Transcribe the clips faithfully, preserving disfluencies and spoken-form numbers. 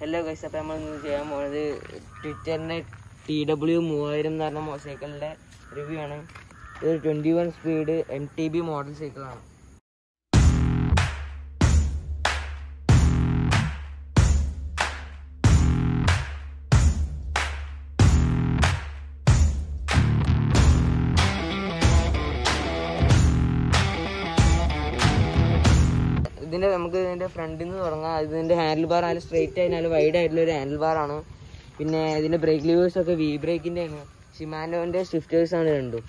Hello guys, അപ്പോൾ നമ്മൾ ഇന്ന് ചെയ്യാൻ പോകുന്നത് ട്വിറ്ററിന്റെ ടി ഡബ്ല്യു മൂവായിരം എന്ന് പറഞ്ഞ മോട്ടോർസൈക്കിളിന്റെ റിവ്യൂ ആണ്. ഇത് ഇരുപത്തിയൊന്ന് speed M T B model സൈക്കിളാണ്. ഇതിന്റെ നമുക്ക് ഇതിന്റെ ഫ്രണ്ടിൽ നിന്ന് തുടങ്ങാം. ഇതിന്റെ ഹാൻഡിൽ ബാർ ആയാലും സ്ട്രെയിറ്റ് ആയാലും വൈഡ് ആയിട്ടുള്ള ഒരു ഹാൻഡിൽ ബാർ ആണ്. പിന്നെ ഇതിന്റെ ബ്രേക്ക് ലീവേഴ്സ് ഒക്കെ വി ബ്രേക്കിന്റെ ആണ്. ഷിമാനോന്റെ ഷിഫ്റ്റേഴ്സ് ആണ് രണ്ടും.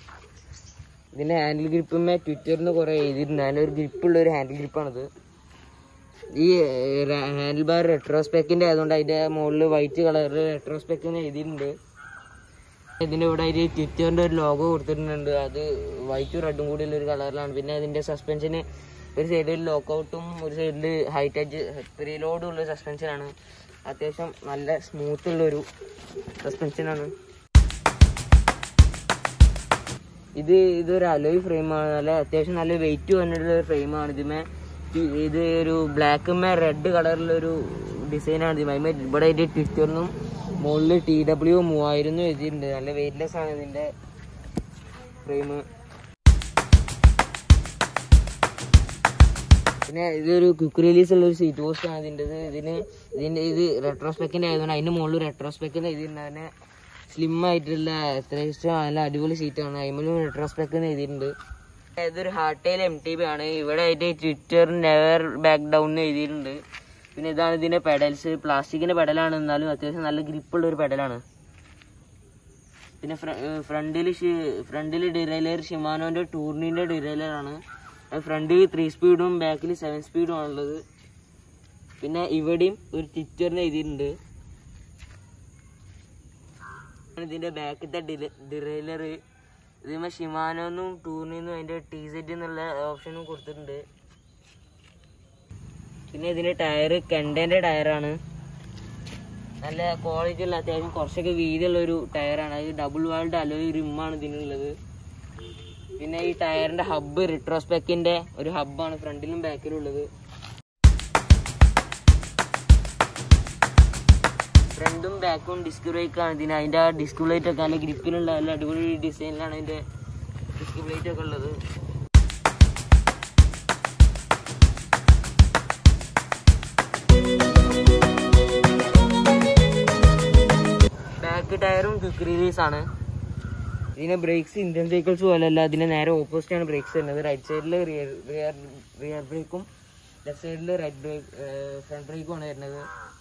ഇതിന്റെ ഹാൻഡിൽ ഗ്രിപ്പുമേ ട്വിറ്ററിന് കുറെ എഴുതിയിരുന്നാലും ഒരു ഗ്രിപ്പുള്ള ഒരു ഹാൻഡിൽ ഗ്രിപ്പാണിത്. ഈ ഹാൻഡിൽ ബാർ റെട്രോസ്പെക്കിന്റെ ആയതുകൊണ്ട് അതിന്റെ മുകളിൽ വൈറ്റ് കളറിൽ റെട്രോസ്പെക്ക് എഴുതിയിട്ടുണ്ട്. ഇതിന്റെ ഇവിടെ ഒരു ട്വിറ്ററിന്റെ ഒരു ലോഗോ കൊടുത്തിട്ടുണ്ട്. അത് വൈറ്റും റെഡും കൂടിയുള്ള ഒരു കളറിലാണ്. പിന്നെ അതിന്റെ സസ്പെൻഷന് ഒരു സൈഡിൽ ലോക്കൗട്ടും ഒരു സൈഡിൽ ഹൈറ്റച്ച് പ്രീലോഡും ഉള്ള സസ്പെൻഷനാണ്. അത്യാവശ്യം നല്ല സ്മൂത്ത് ഉള്ളൊരു സസ്പെൻഷനാണ് ഇത്. ഇതൊരു അലോയ് ഫ്രെയിമാണ്. നല്ല അത്യാവശ്യം നല്ല വെയിറ്റ് വന്നിട്ടുള്ളൊരു ഫ്രെയിമാണ്. ഇതിമേ ഇത് ഒരു ബ്ലാക്കുമേ റെഡ് കളറിലൊരു ഡിസൈനാണ്. ഇതിമേ ഇവിടെ ഇതിൻ്റെ ട്വിറ്ററിനും മുകളിൽ ടി ഡബ്ല്യു മൂവായിരം എന്നും എഴുതിയിട്ടുണ്ട്. നല്ല വെയിറ്റ്ലെസ് ആണ് ഇതിൻ്റെ ഫ്രെയിം. പിന്നെ ഇതൊരു ക്വിക്ക് റിലീസ് ഉള്ളൊരു സീറ്റ് പോസ്റ്റ് ആണ് ഇതിൻ്റെ. ഇതിന് ഇതിൻ്റെ ഇത് റെട്രോസ്പെക്കിൻ്റെ ആയതുകൊണ്ട് അതിൻ്റെ മുകളിൽ റെട്രോസ്പെക്കിന് എഴുതിയിട്ടുണ്ട്. അതിനെ സ്ലിം ആയിട്ടുള്ള എത്ര ഇഷ്ടം നല്ല അടിപൊളി സീറ്റാണ്. അതിലും റെട്രോസ്പെക്കിന് എഴുതിയിട്ടുണ്ട്. ഇതൊരു ഹാർട്ടേൽ എം ടി ബി ആണ്. ഇവിടെ ആയിട്ട് ട്വിറ്റർ നെവർ ബാക്ക് ഡൗൺ എഴുതിയിട്ടുണ്ട്. പിന്നെ ഇതാണ് ഇതിൻ്റെ പെഡൽസ്. പ്ലാസ്റ്റിക്കിൻ്റെ പെഡലാണ്, എന്നാലും അത്യാവശ്യം നല്ല ഗ്രിപ്പുള്ളൊരു പെഡലാണ്. പിന്നെ ഫ്രണ്ടിൽ ഫ്രണ്ടിൽ ഡിറൈലർ ഷിമാനോൻ്റെ ടൂർണീൻ്റെ ഡിറൈലറാണ്. ഫ്രണ്ടിൽ ത്രീ സ്പീഡും ബാക്കിൽ സെവൻ സ്പീഡും ആണുള്ളത്. പിന്നെ ഇവിടെയും ഒരു ട്വിറ്ററിന് എഴുതിയിട്ടുണ്ട്. ഇതിൻ്റെ ബാക്കിലത്തെ ഡിറൈലർ ഇതിന്മേൽ ഷിമാനോന്നും ടൂർണിന്നും അതിൻ്റെ ടി സെറ്റ് എന്നുള്ള ഓപ്ഷനും കൊടുത്തിട്ടുണ്ട്. പിന്നെ ഇതിൻ്റെ ടയർ കണ്ടൻ്റെ ടയറാണ്. നല്ല ക്വാളിറ്റി ഉള്ള അത്യാവശ്യം കുറച്ചൊക്കെ വീതിയുള്ളൊരു ടയറാണ്. അത് ഡബിൾ വാൾഡ് അലോയ് റിമ്മാണ് ഇതിനുള്ളത്. പിന്നെ ഈ ടയറിന്റെ ഹബ്ബ് റിട്രോസ്പെക്കിന്റെ ഒരു ഹബ്ബാണ് ഫ്രണ്ടിലും ബാക്കിലും ഉള്ളത്. ഫ്രണ്ടും ബാക്കും ഡിസ്ക് ബ്രേക്കാണ് ഇതിന്. അതിന്റെ ആ ഡിസ്ക് ബ്ലേറ്റ് ഒക്കെ നല്ല ഗ്രിപ്പിലുള്ള നല്ല അടിപൊളി ഡിസൈനിലാണ് അതിന്റെ ഡിസ്ക് ബ്ലേറ്റ് ഒക്കെ ഉള്ളത്. ബാക്ക് ടയറും ക്വിക്ക് റിലീസ് ആണ്. ഇതിന് ബ്രേക്സ് ഇന്ത്യൻ സൈക്കിൾസ് പോലെയല്ല, അതിന് നേരെ ഓപ്പോസിറ്റ് ആണ് ബ്രേക്സ് വരുന്നത്. റൈറ്റ് സൈഡിൽ റിയർ റിയർ ബ്രേക്കും ലെഫ്റ്റ് സൈഡിൽ റൈറ്റ് ബ്രേക്ക് ഫ്രണ്ട് ബ്രേക്കും ആണ് വരുന്നത്.